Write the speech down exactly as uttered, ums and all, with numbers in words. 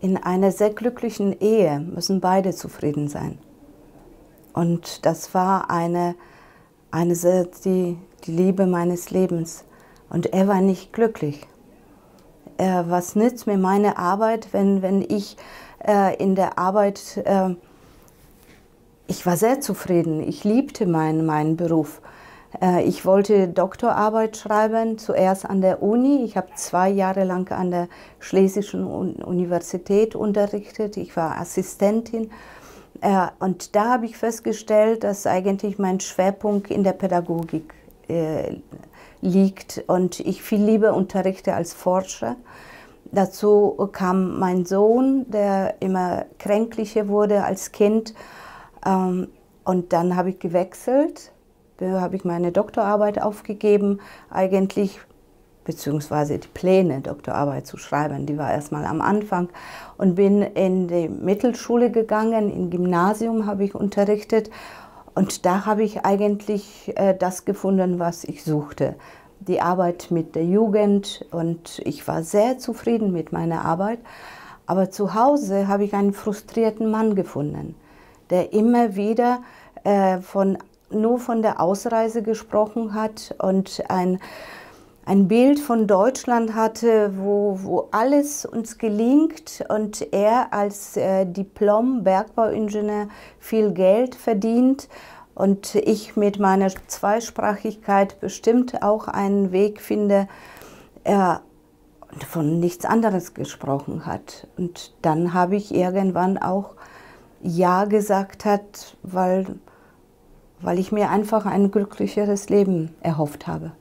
In einer sehr glücklichen Ehe müssen beide zufrieden sein. Und das war eine, eine die, die Liebe meines Lebens. Und er war nicht glücklich. Äh, was nützt mir meine Arbeit, wenn, wenn ich äh, in der Arbeit... Äh, ich war sehr zufrieden, ich liebte meinen, meinen Beruf. Äh, ich wollte Doktorarbeit schreiben, zuerst an der Uni. Ich habe zwei Jahre lang an der Schlesischen Universität unterrichtet. Ich war Assistentin. Äh, und da habe ich festgestellt, dass eigentlich mein Schwerpunkt in der Pädagogik äh, liegt und ich viel lieber unterrichte als forsche. Dazu kam mein Sohn, der immer kränklicher wurde als Kind, und dann habe ich gewechselt, da habe ich meine Doktorarbeit aufgegeben eigentlich, beziehungsweise die Pläne, Doktorarbeit zu schreiben, die war erstmal am Anfang, und bin in die Mittelschule gegangen, im Gymnasium habe ich unterrichtet. Und da habe ich eigentlich äh, das gefunden, was ich suchte. Die Arbeit mit der Jugend, und ich war sehr zufrieden mit meiner Arbeit. Aber zu Hause habe ich einen frustrierten Mann gefunden, der immer wieder äh, von, nur von der Ausreise gesprochen hat und ein, ein Bild von Deutschland hatte, wo, wo alles uns gelingt, und er als äh, Diplom-Bergbauingenieur viel Geld verdient. Und ich mit meiner Zweisprachigkeit bestimmt auch einen Weg finde, er von nichts anderes gesprochen hat. Und dann habe ich irgendwann auch Ja gesagt hat, weil, weil ich mir einfach ein glücklicheres Leben erhofft habe.